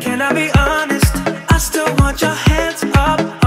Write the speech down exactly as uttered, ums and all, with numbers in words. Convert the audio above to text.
Can I be honest? I still want your hands up.